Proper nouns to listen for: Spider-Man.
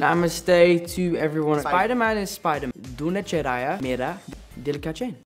Namaste to everyone. Spider-Man is Spider-Man. Dune cheraya mera dil ka chain.